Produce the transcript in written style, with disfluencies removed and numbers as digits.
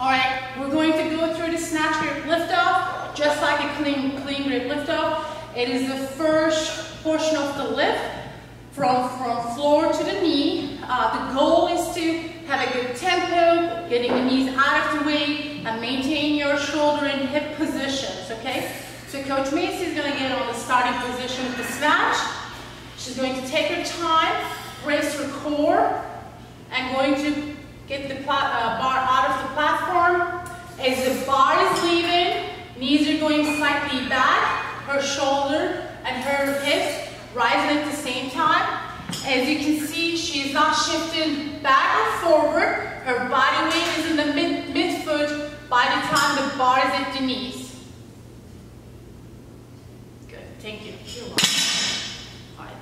Alright, we're going to go through the snatch grip lift off, just like a clean grip lift off. It is the first portion of the lift from floor to the knee. The goal is to have a good tempo, getting the knees out of the way, and maintain your shoulder and hip positions, okay? So Coach Macy is going to get on the starting position with the snatch. She's going to take her time, brace her core, and going to get the bar out of the platform. As the bar is leaving, knees are going slightly back, her shoulder and her hips rising at the same time. As you can see, she's not shifting back or forward. Her body weight is in the midfoot by the time the bar is at the knees. Good, thank you. You're welcome.